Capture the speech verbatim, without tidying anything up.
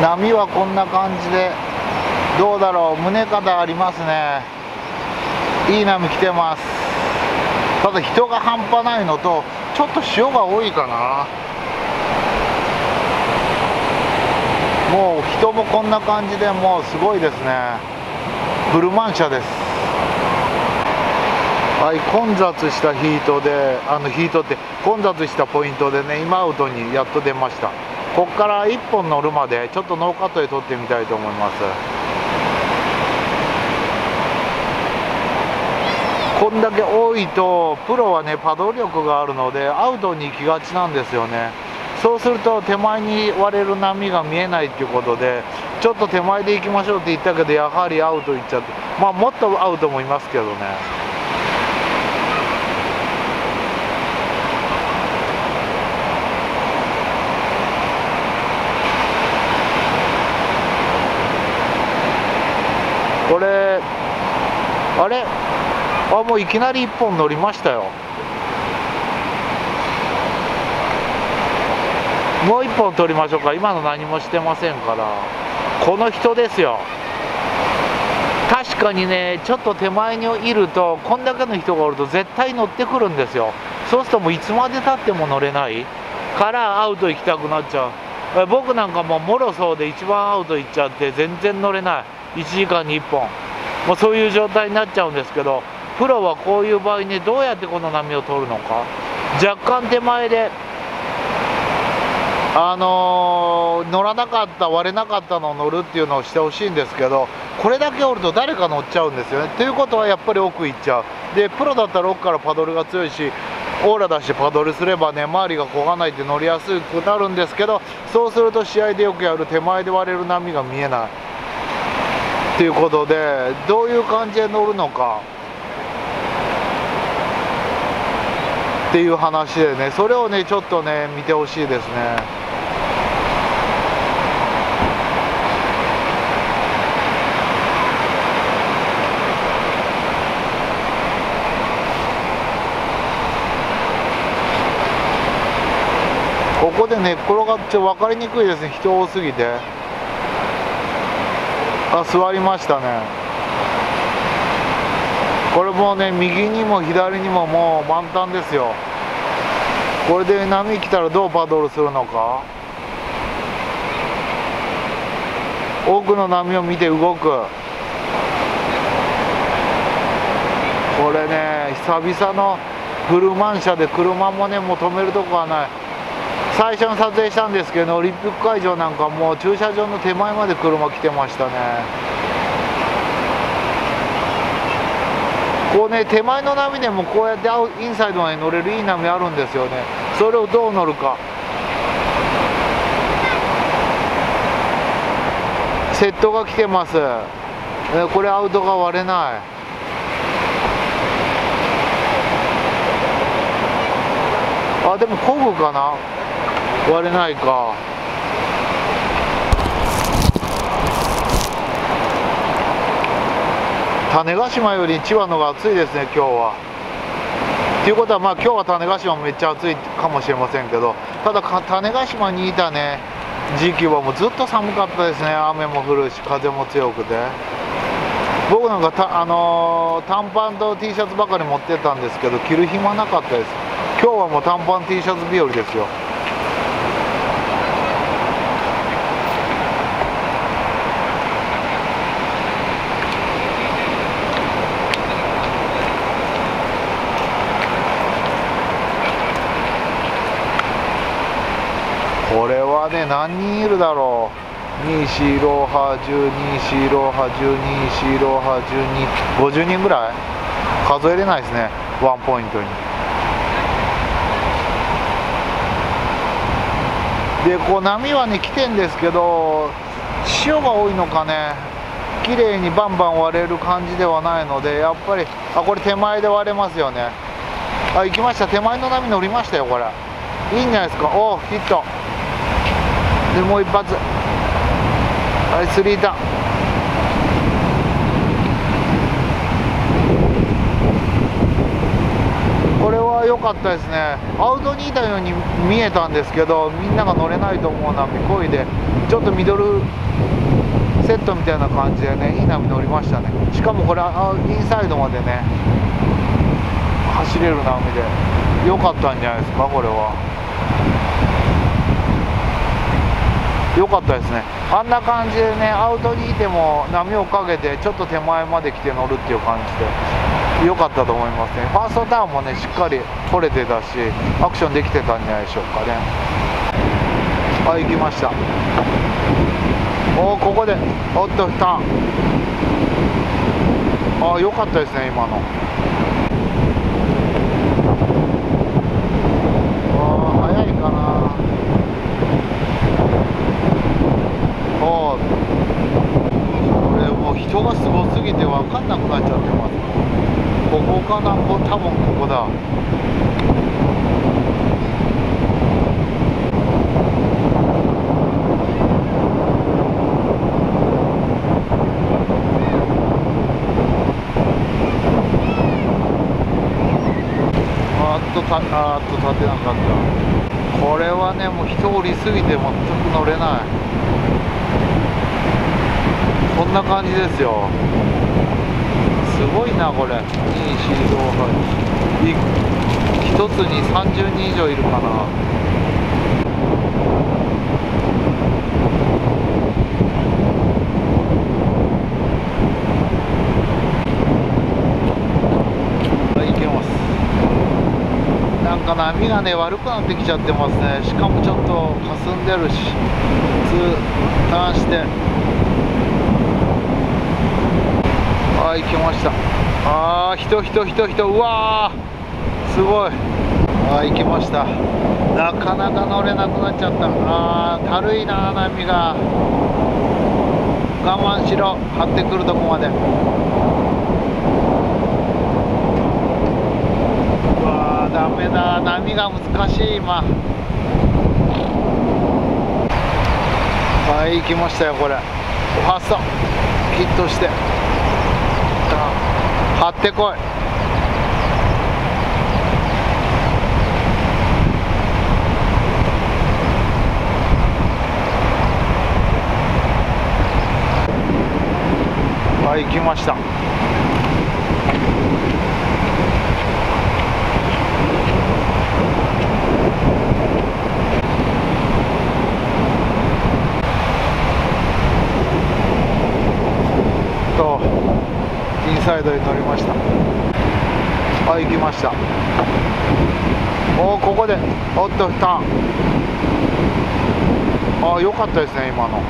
波はこんな感じで、どうだろう、胸肩ありますね。いい波来てます。ただ人が半端ないのと、ちょっと潮が多いかな。もう人もこんな感じで、もうすごいですね。ブルマン車です。はい、混雑したヒートで、あのヒートって混雑したポイントでね、今アウトにやっと出ました。ここからいっぽん乗るまでちょっとノーカットで撮ってみたいと思います。こんだけ多いとプロはね、パドル力があるのでアウトに行きがちなんですよね。そうすると手前に割れる波が見えないということで、ちょっと手前で行きましょうって言ったけど、やはりアウト行っちゃって、まあもっとアウトもいますけどね。これあれあもういきなりいっぽん乗りましたよ。もういっぽん取りましょうか。今の何もしてませんから。この人ですよ。確かにね、ちょっと手前にいるとこんだけの人がおると絶対乗ってくるんですよ。そうするともういつまでたっても乗れないからアウト行きたくなっちゃう。僕なんかもうもろそうで一番アウト行っちゃって全然乗れない。いちじかんにいっぽん、もうそういう状態になっちゃうんですけど、プロはこういう場合にどうやってこの波を取るのか。若干手前であのー、乗らなかった、割れなかったのを乗るっていうのをしてほしいんですけど、これだけおると誰か乗っちゃうんですよね。ということはやっぱり奥行っちゃう。でプロだったら奥からパドルが強いし、オーラ出してパドルすればね、周りがこがないって乗りやすくなるんですけど、そうすると試合でよくやる手前で割れる波が見えない。ということで、どういう感じで乗るのかっていう話でね、それをねちょっとね見てほしいですね。ここで寝っ転がって分かりにくいですね、人多すぎて。あ、座りましたね。これもね、右にも左にももう満タンですよ。これで波来たらどうパドルするのか。奥の波を見て動く。これね、久々のブルマン車で車もねもう止めるとこはない。最初に撮影したんですけど、オリンピック会場なんかもう駐車場の手前まで車来てましたね。こうね、手前の波でもこうやってインサイドまで乗れるいい波あるんですよね。それをどう乗るか。セットが来てます。これアウトが割れない。あ、でもこぐかな。割れないか。種子島より千葉の方が暑いですね今日は。ということはまあ今日は種子島めっちゃ暑いかもしれませんけど、ただ種子島にいたね時期はもうずっと寒かったですね。雨も降るし風も強くて、僕なんかた、あのー、短パンと T シャツばかり持ってたんですけど、着る暇なかったです。今日はもう短パン T シャツ日和ですよ。これはね、何人いるだろう。に、よん、ろく、はち、じゅうに、よん、ろく、はち、じゅうに、よん、ろく、はち、じゅうに、ごじゅうにんぐらい数えれないですね、ワンポイントに。でこう波はね来てんですけど、潮が多いのかね、綺麗にバンバン割れる感じではないので、やっぱりあこれ手前で割れますよね。あ、行きました。手前の波乗りましたよ。これいいんじゃないですか。おお、ヒットでもう一発、あれスリーターン。これは良かったですね。アウトにいたように見えたんですけど、みんなが乗れないと思う波こいで、ちょっとミドルセットみたいな感じでね、いい波乗りましたね。しかもこれインサイドまでね走れる波で良かったんじゃないですか。これは良かったですね。あんな感じでね、アウトにいても波をかけてちょっと手前まで来て乗るっていう感じで良かったと思いますね。ファーストターンもねしっかり取れてたし、アクションできてたんじゃないでしょうかね。はい、行きました。おお、ここでおっとターン、ああ良かったですね今の。ああ早いかな。これもう人がすごすぎて分かんなくなっちゃってます。ここかな、こ多分ここだ。あっとたあっと立てなかった。これはねもう人降りすぎて全く乗れない。こんな感じですよ。すごいなこれ。に、よん、ご、ろく、一つにさんじゅうにん以上いるかな。はい、いけます。なんか波がね悪くなってきちゃってますね。しかもちょっと霞んでるし、ターンして。はい、来ました。ああ人人人人、うわーすごい。はい、行きました。なかなか乗れなくなっちゃった。あー軽いな波が。我慢しろ、張ってくるとこまで。うわーダメだ、波が難しい今。はい、行きましたよ。これファーストヒットして張ってこい。はい、行きました。サイドに乗りました。はい、行きました。おお、ここでおっとターン。ああ良かったですね今の。